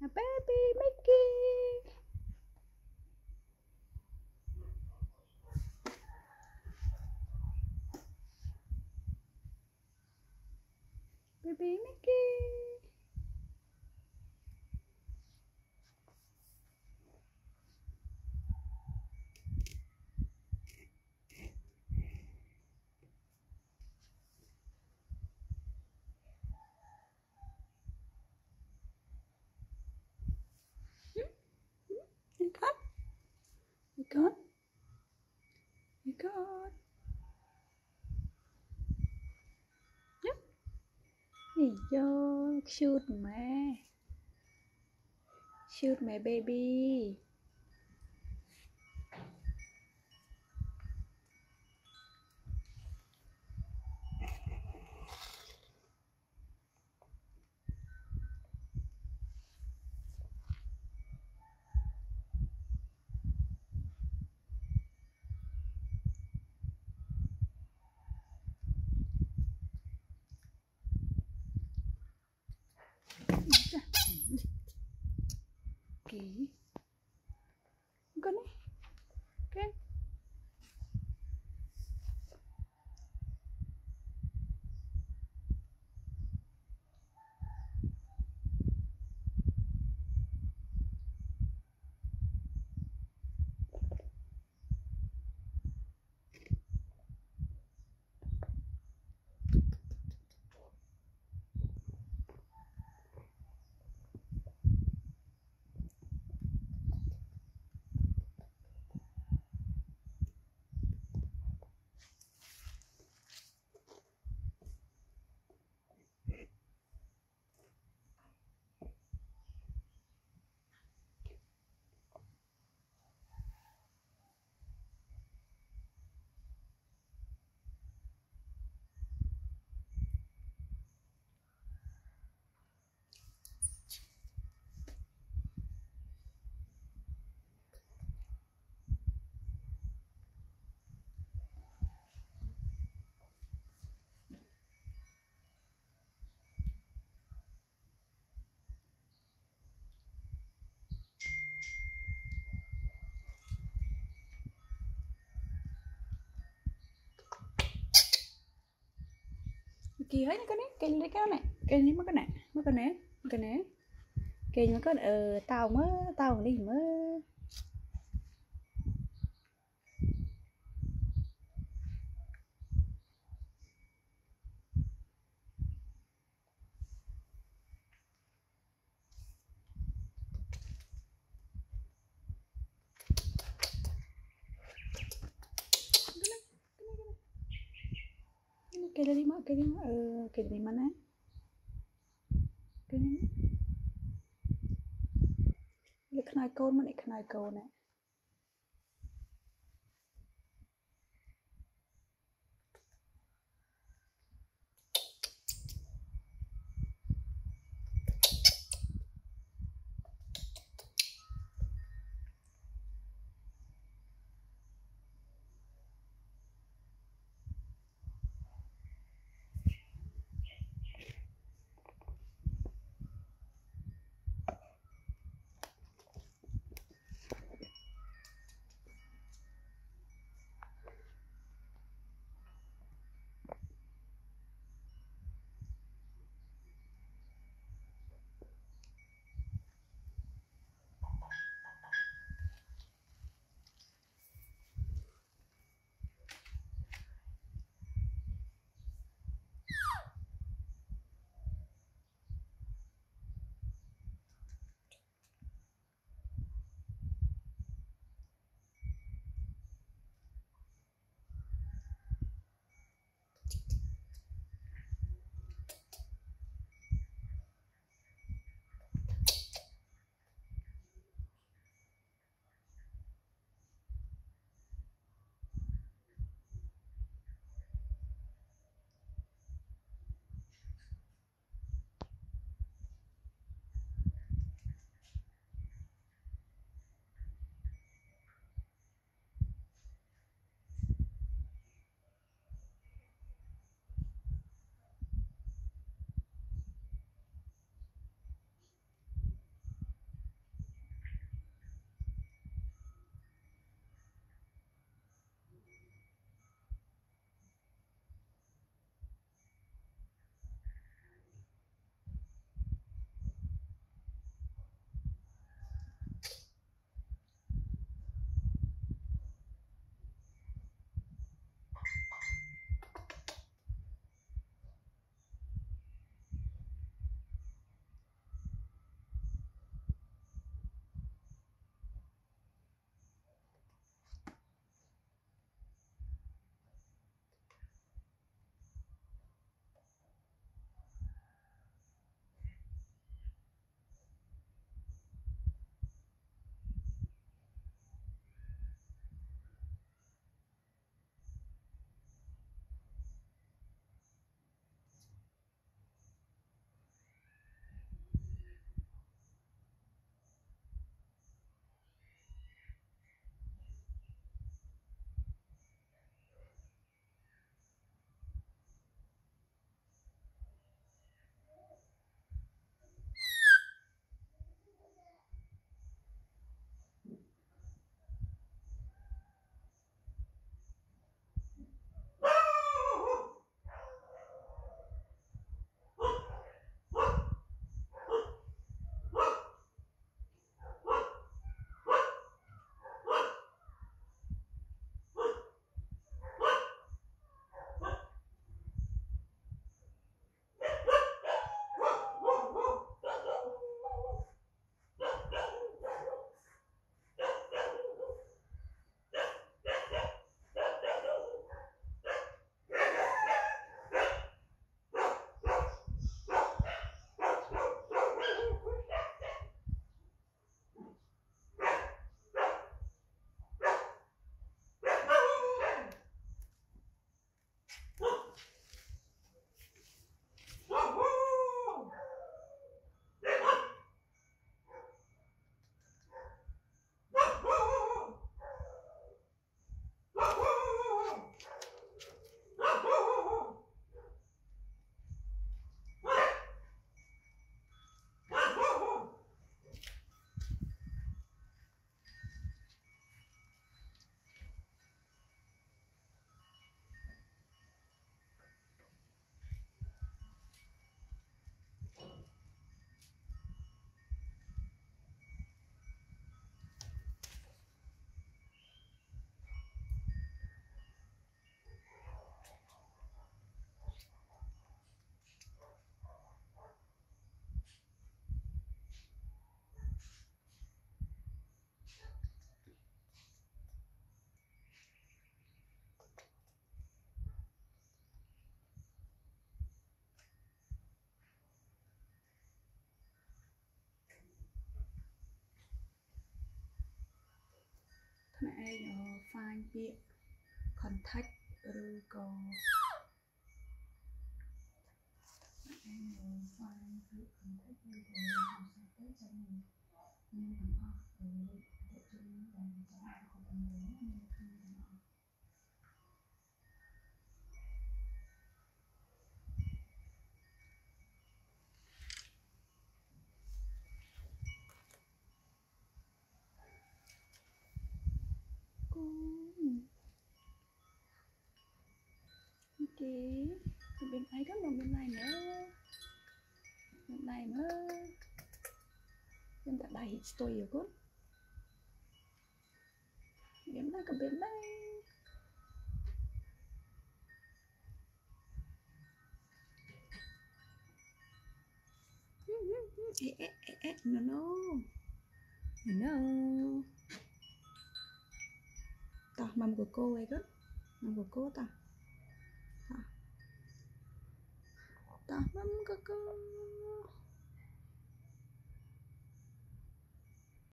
Now, baby Mickey. Baby Mickey. Gone? You gone? Yep. Hey, yo, shoot my baby. Okay. Gonna okay. Kì hết cái này mới cái này cái mới có tao đi mới ke dari mana? Ke ni. Dia kenal kau nak. hay find big contact go bên ấy đó, còn bên này nữa, bên này nữa, bên đã đầy tôi rồi con, bên này còn bên này, no, ta mầm của cô ấy con, mầm của cô ta. Mama, kakak.